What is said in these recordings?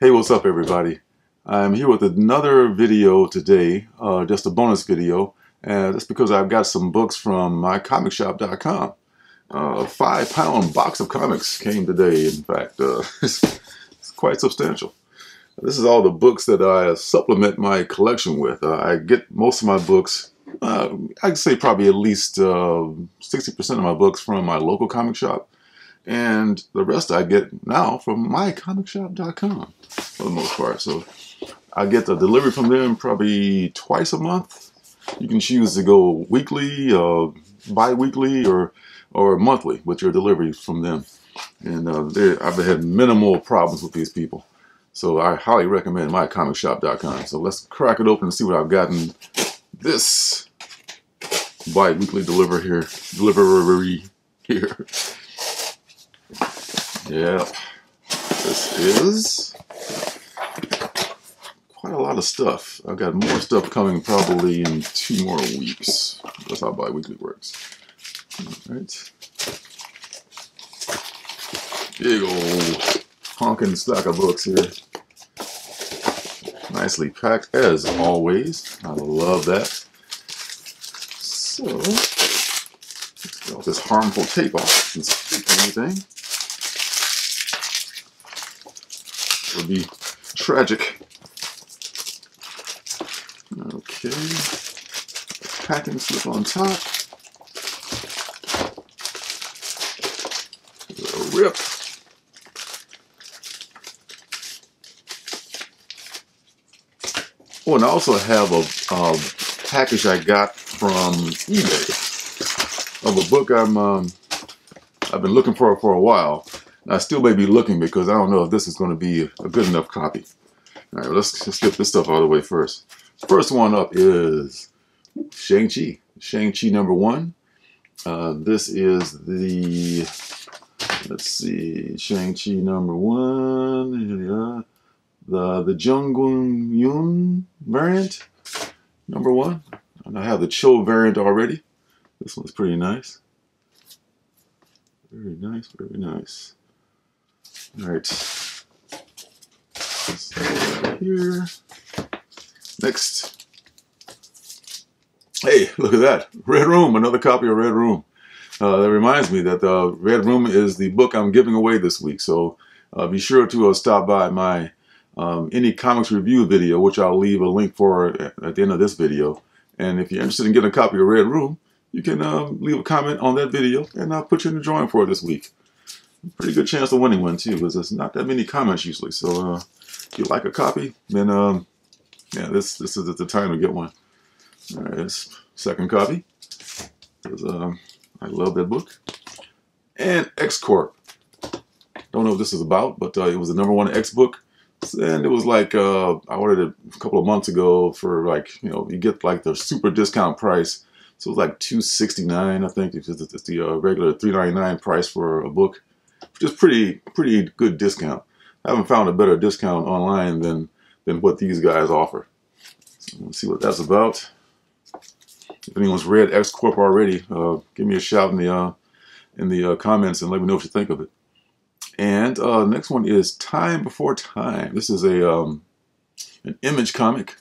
Hey, what's up everybody? I'm here with another video today, just a bonus video, and that's because I've got some books from MyComicShop.com. A 5-pound box of comics came today, in fact. It's quite substantial. This is all the books that I supplement my collection with. I get most of my books, I'd say probably at least 60% of my books from my local comic shop. And the rest I get now from mycomicshop.com for the most part. So I get a delivery from them probably twice a month. You can choose to go weekly, bi-weekly, or monthly with your deliveries from them. And I've had minimal problems with these people. So I highly recommend mycomicshop.com. So let's crack it open and see what I've gotten. This bi-weekly delivery here. Yeah, this is quite a lot of stuff. I've got more stuff coming probably in 2 more weeks. That's how bi-weekly works. All right. Big old honking stack of books here. Nicely packed as always. I love that. So, let's get all this harmful tape off and stick anything. Would be tragic. Okay, packing slip on top. A rip. Oh, and I also have a package I got from eBay of a book I've been looking for a while. I still may be looking because I don't know if this is going to be a good enough copy. All right, let's just get this stuff out of the way first. First one up is Shang-Chi. Shang-Chi #1. This is the, let's see, Shang-Chi #1. The Jung-Gun-Yung variant, #1. And I have the Chou variant already. This one's pretty nice. Very nice, very nice. All right, so here, next, hey, look at that, Red Room, another copy of Red Room. That reminds me that Red Room is the book I'm giving away this week, so be sure to stop by my any comics review video, which I'll leave a link for at the end of this video, and if you're interested in getting a copy of Red Room, you can leave a comment on that video, and I'll put you in the drawing for it this week. Pretty good chance of winning one too, because there's not that many comments usually. So if you like a copy, then yeah, this is the time to get one. All right, this second copy, because I love that book. And X Corp. Don't know what this is about, but it was the #1 X book, and it was like I ordered it a couple of months ago for, like, you know, you get like the super discount price, so it's like $2.69, I think. It's the regular $3.99 price for a book. Just pretty good discount. I haven't found a better discount online than what these guys offer. So let's see what that's about. If anyone's read X Corp already, give me a shout in the comments and let me know what you think of it. And next one is Time Before Time. This is a an Image comic.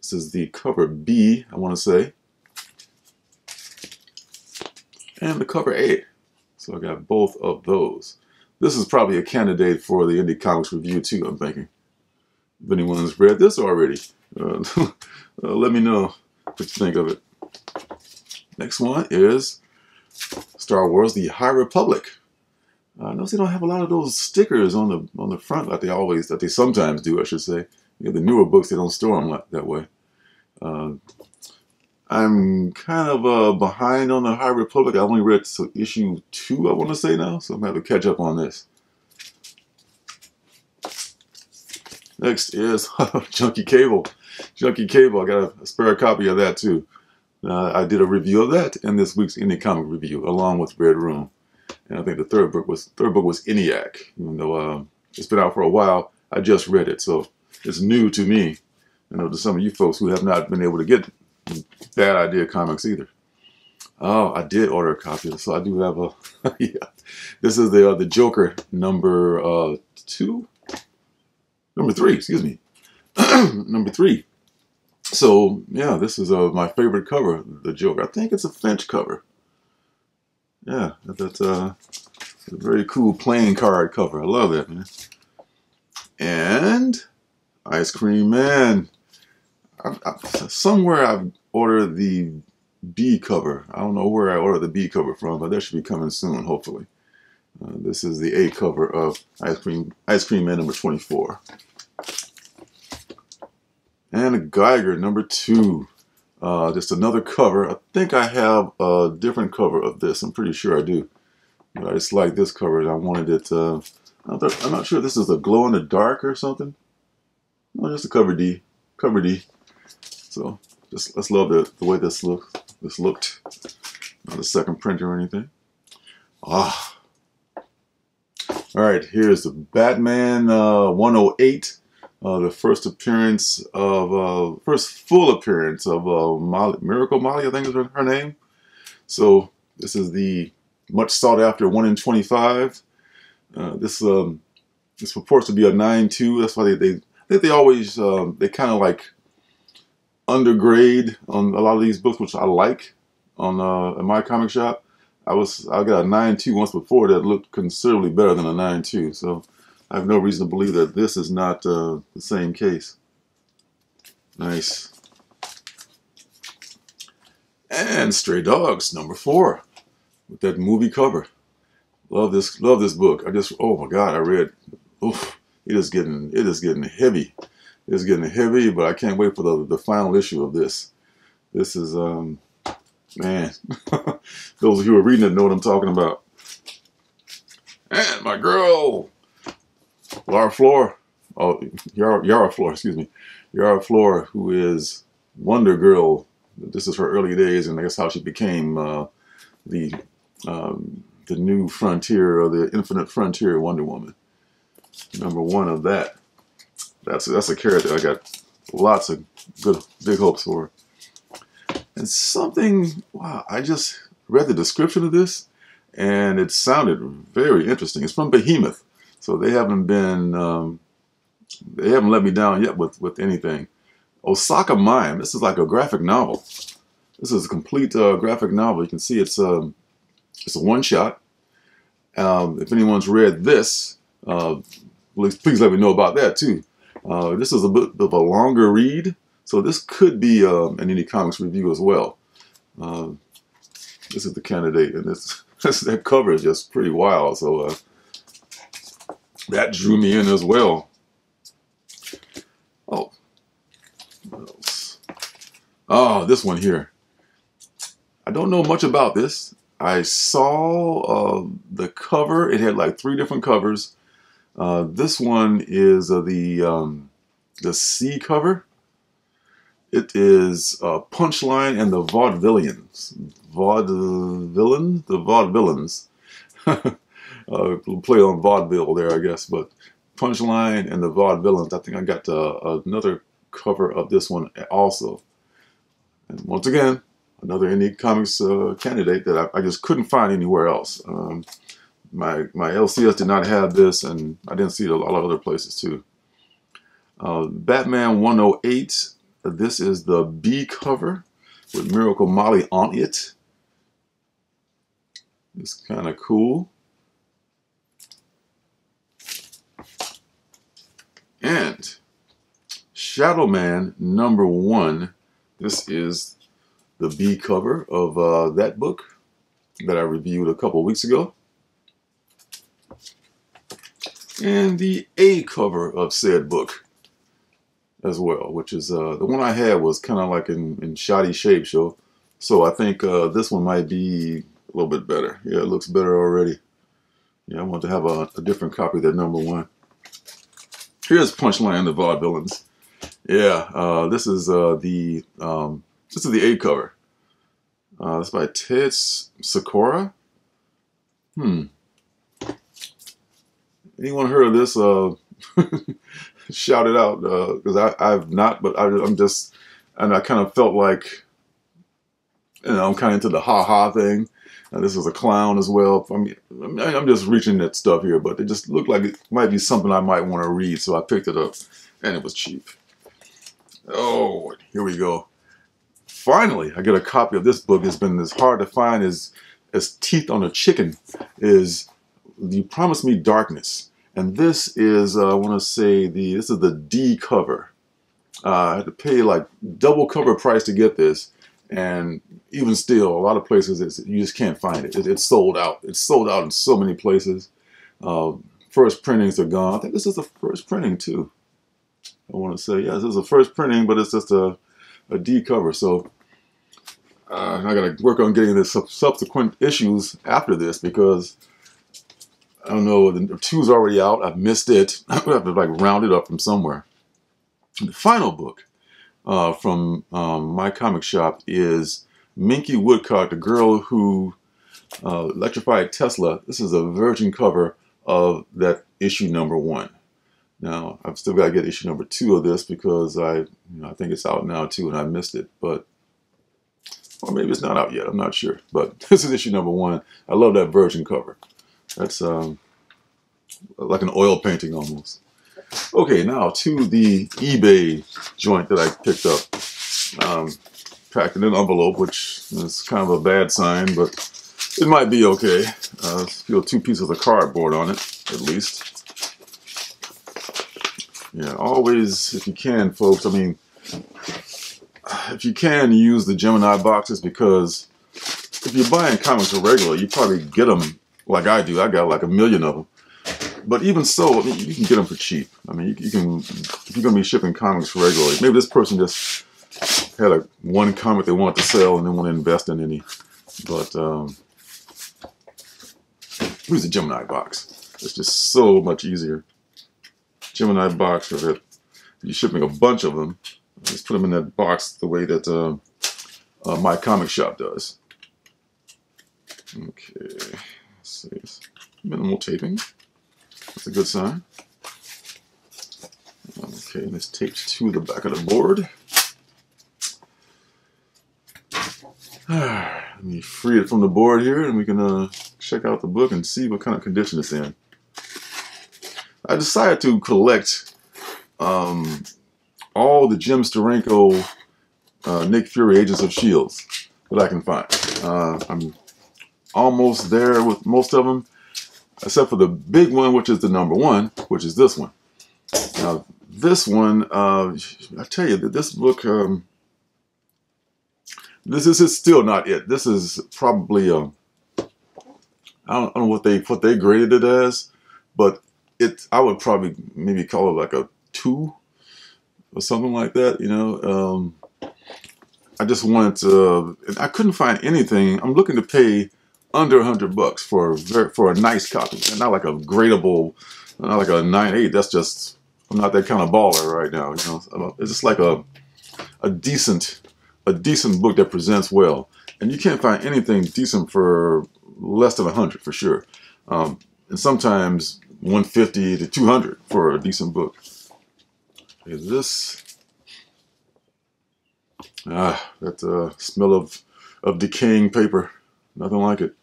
This is the cover B, I want to say, and the cover A. So I got both of those. This is probably a candidate for the Indie Comics Review too, I'm thinking. If anyone's read this already, let me know what you think of it. Next one is Star Wars: The High Republic. Notice they don't have a lot of those stickers on the front like they sometimes do, I should say. You know, the newer books, they don't store them that way. I'm kind of behind on the High Republic. I only read issue 2, I want to say now, so I'm going to have to catch up on this. Next is Junkie Cable. Junkie Cable, I got a spare copy of that too. I did a review of that in this week's Indie Comic Review, along with Red Room. And I think the third book was ENIAC. Even though it's been out for a while, I just read it, so it's new to me. I know to some of you folks who have not been able to get Bad Idea Comics either. Oh, I did order a copy, so I do have a. Yeah, this is the Joker #2. Number three. So, yeah, this is my favorite cover, the Joker. I think it's a Finch cover. Yeah, that's a very cool playing card cover. I love that, man. And Ice Cream Man. Somewhere I've ordered the B cover. I don't know where I ordered the B cover from, but that should be coming soon, hopefully. This is the A cover of Ice Cream Man number 24. And a Geiger number 2. Just another cover. I think I have a different cover of this. I'm pretty sure I do. But I just like this cover and I wanted it. I'm not sure if this is a glow in the dark or something. No, just a cover D. Cover D. So just let's love the way this looks. This looked. Not a second print or anything. Ah. All right, here's the Batman 108, the first full appearance of Molly Miracle Molly, I think is her name. So this is the much sought after 1/25. This purports to be a 9.2. That's why they always they kind of like undergrade on a lot of these books, which I like on at my comic shop. I got a 9.2 once before that looked considerably better than a 9.2, so I have no reason to believe that this is not the same case. Nice. And Stray Dogs number 4 with that movie cover. Love this book. Oh my God, I read. Oof, it is getting heavy. It's getting heavy, but I can't wait for the final issue of this. This is man, those of you who are reading it know what I'm talking about. And my girl, Yara Flora, excuse me. Yara Flora, who is Wonder Girl. This is her early days, and I guess how she became the new frontier, or the infinite frontier Wonder Woman. Number 1 of that. That's a character I got lots of good, big hopes for. And something, wow, I just read the description of this, and it sounded very interesting. It's from Behemoth, so they haven't been, they haven't let me down yet with anything. Osaka Mime, this is like a graphic novel. This is a complete graphic novel. You can see it's a one-shot. If anyone's read this, please let me know about that, too. This is a bit of a longer read. So this could be an ENIAC Comics review as well. This is the candidate, and that cover is just pretty wild. So that drew me in as well. Oh, what else? Oh, this one here. I don't know much about this. I saw the cover. It had like 3 different covers. This one is the C cover. It is Punchline and the Vaudevillians. Vaudevillain? The Vaudevillains. Play on vaudeville there, I guess. But Punchline and the Vaudevillians. I think I got another cover of this one also. And once again, another ENIAC Comics candidate that I just couldn't find anywhere else. My LCS did not have this, and I didn't see it a lot of other places, too. Batman 108. This is the B cover with Miracle Molly on it. It's kind of cool. And Shadow Man number 1. This is the B cover of that book that I reviewed a couple weeks ago. And the A cover of said book as well, which is the one I had was kind of like in shoddy shape, so I think this one might be a little bit better. Yeah, it looks better already. Yeah, I want to have a different copy of that number 1. Here's Punchline and the Vaudevillians. Yeah, this is the A cover. It's by Ted Sikora. Anyone heard of this? Shout it out, because I've not, but I'm just, and I kind of felt like And I'm kind of into the ha-ha thing. Now, this is a clown as well. I mean, I'm just reaching at stuff here, but it just looked like it might be something I might want to read, so I picked it up, and it was cheap. Oh, here we go. Finally, I get a copy of this book. It's been as hard to find as teeth on a chicken. Is You Promised Me Darkness, and this is I want to say this is the D cover. I had to pay like double cover price to get this. And even still, a lot of places, you just can't find it. It's sold out. It's sold out in so many places. First printings are gone. I think this is the first printing, too. I want to say, yeah, this is the first printing, but it's just a D cover. So I got to work on getting the subsequent issues after this because, I don't know, the 2's already out. I've missed it. I'm going to have to like round it up from somewhere. The final book. From My Comic Shop is Minky Woodcock, the girl who electrified Tesla. This is a virgin cover of that issue #1. Now, I've still got to get issue #2 of this because I think it's out now too, and I missed it. But or maybe it's not out yet. I'm not sure. But this is issue #1. I love that virgin cover. That's like an oil painting almost. Okay, now to the eBay joint that I picked up. Packed in an envelope, which is kind of a bad sign, but it might be okay. Still 2 pieces of cardboard on it, at least. Yeah, always, if you can, folks, I mean, if you can, use the Gemini boxes, because if you're buying comics regular, you probably get them like I do. I got like 1 million of them. But even so, I mean, you can get them for cheap. I mean, you can, if you're going to be shipping comics regularly, maybe this person just had one comic they wanted to sell and didn't want to invest in any. But use the Gemini box. It's just so much easier. Gemini box, if you're shipping a bunch of them, just put them in that box the way that My Comic Shop does. Okay, let's see. Minimal taping. That's a good sign. Okay, and this tapes to the back of the board. Let me free it from the board here, and we can check out the book and see what kind of condition it's in. I decided to collect all the Jim Steranko, Nick Fury, Agents of S.H.I.E.L.D. that I can find. I'm almost there with most of them. Except for the big one, which is the #1, which is this one. Now, this one, I tell you that this book, this is still not it. This is probably, I don't know what they graded it as, but I would probably maybe call it like a 2 or something like that. You know, I just wanted to, I couldn't find anything. I'm looking to pay under $100 for a nice copy, and not like a gradable, not like a 9.8. That's just, I'm not that kind of baller right now. You know, it's just like a decent book that presents well, and you can't find anything decent for less than $100 for sure, and sometimes $150 to $200 for a decent book. Okay, this that smell of decaying paper, nothing like it.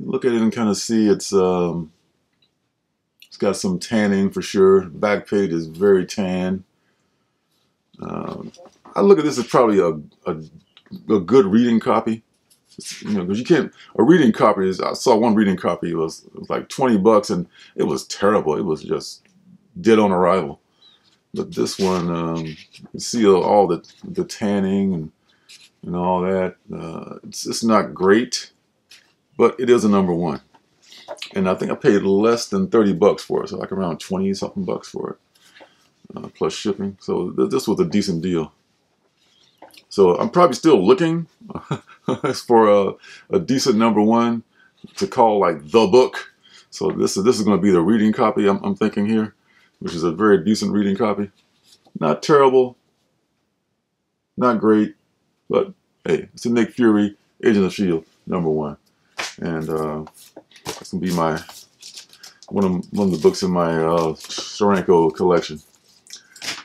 Look at it and kind of see it's got some tanning for sure. Back page is very tan. I look at this as probably a good reading copy. It's, you know, because you can't, a reading copy is, I saw one reading copy it was like $20 and it was terrible. It was just dead on arrival. But this one, you see all the tanning and all that. It's not great, but it is a #1, and I think I paid less than $30 for it, so like around 20 something bucks for it, plus shipping. So this was a decent deal. So I'm probably still looking for a decent #1 to call like the book. So this is going to be the reading copy I'm thinking here, which is a very decent reading copy. Not terrible, not great. But hey, it's a Nick Fury, Agent of S.H.I.E.L.D. #1, and that's gonna be my one of the books in my Steranko collection.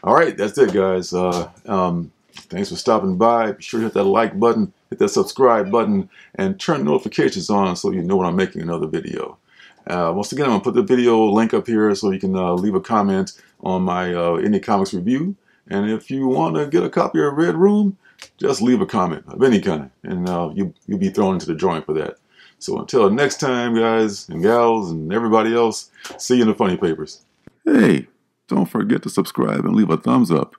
All right, that's it, guys. Thanks for stopping by. Be sure to hit that like button, hit that subscribe button, and turn notifications on so you know when I'm making another video. Once again, I'm going to put the video link up here so you can leave a comment on my Any Comics review. And if you want to get a copy of Red Room, just leave a comment of any kind, and you'll be thrown into the drawing for that. So until next time, guys and gals and everybody else, see you in the funny papers. Hey, don't forget to subscribe and leave a thumbs up.